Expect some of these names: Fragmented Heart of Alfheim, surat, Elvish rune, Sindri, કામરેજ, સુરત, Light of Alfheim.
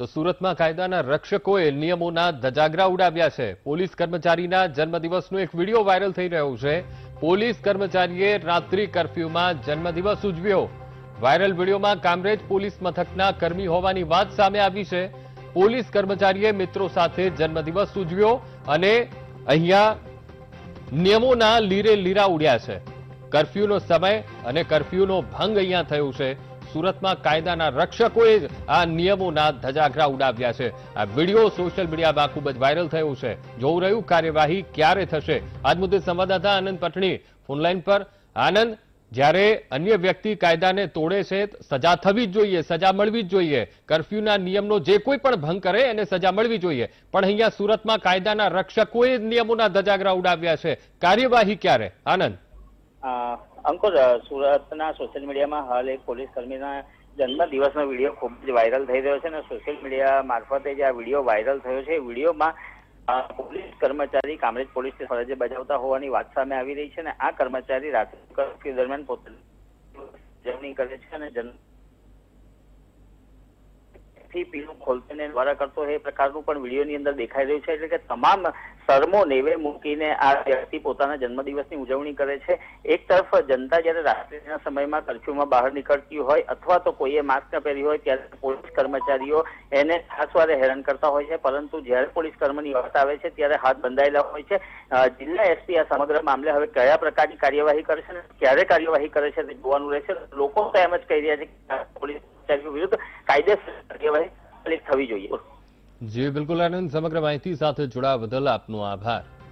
તો સુરતમાં કાયદાના રક્ષકોએ નિયમોના ધજાગરા ઉડાવ્યા છે। પોલીસ કર્મચારીના જન્મદિવસનો એક વિડિયો વાયરલ થઈ રહ્યો છે। પોલીસ કર્મચારીએ રાત્રિ કર્ફ્યુમાં જન્મદિવસ ઉજવ્યો। વાયરલ વિડિયોમાં કામરેજ પોલીસ મથકના કર્મી હોવાની વાત સામે આવી છે। પોલીસ કર્મચારીએ મિત્રો સાથે જન્મદિવસ ઉજવ્યો અને અહીંયા નિયમોના લીરે લીરા ઉડ્યા છે। કર્ફ્યુનો સમય અને કર્ફ્યુનો ભંગ અહીંયા થયો છે। सूरत में कायदा रक्षकोए आ नियमों धजागरा उड़ाव्या है। आ वीडियो सोशल मीडिया में खूबज वायरल थयो छे। जोई रह्यु कार्यवाही क्यारे थशे। आज मुद्दे संवाददाता आनंद पटनी फोनलाइन पर। आनंद, ज्यारे अन्य व्यक्ति कायदा ने तोड़े छे सजा थवी जोईए, सजा मळवी जोईए, कर्फ्यूना नियमनो जे कोई पण भंग करे एने सजा मळवी जोईए, पण अहींया सूरत में कायदाना रक्षकोए नियमोना धजागरा उड़ाव्या छे। कार्यवाही क्यारे? आनंद, अंकुर, सूरतना सोशल मीडिया में हाल एक पुलिस कर्मी जन्मदिवस वीडियो खूबज वायरल थी रो है। सोशल मीडिया मार्फते आ वीडियो वायरल थोड़ा वीडियो में पुलिस कर्मचारी कामरेज पुलिस फरजे बजावता होवानी वात सामे आवी रही है। आ कर्मचारी रात कर्फ्यू दरमियान पोतानी करे जन्म पीलू खोलते द्वारा करते हैं प्रकार वीडियो अंदर दिखाई रू है। एट तमाम सरमो नेवे मूकी ने आ व्यक्ति पोताना जन्मदिवस की उजवणी करे छे। एक तरफ जनता जब रात्रि समय में कर्फ्यू में बाहर निकलती हो अथवा तो कोई मास्क न पहरी हो त्यारे पुलिस कर्मचारी एने खासवारे हैरान करता हो, परंतु जब पुलिस कर्मी बात आए त्यारे हाथ बंधायेला हो। जिला एसपी आ समग्र मामले हवे क्या प्रकार की कार्यवाही करे, क्यारे कार्यवाही करे जोवानुं रहेशे। लोको तो एम ज कही रह्या छे कि पुलिस विरुद्ध कायदेसर कार्यवाही थवी जोईए। जी बिल्कुल आनंद, समग्र माहिती साथ जोड़वा बदल आपनो आभार।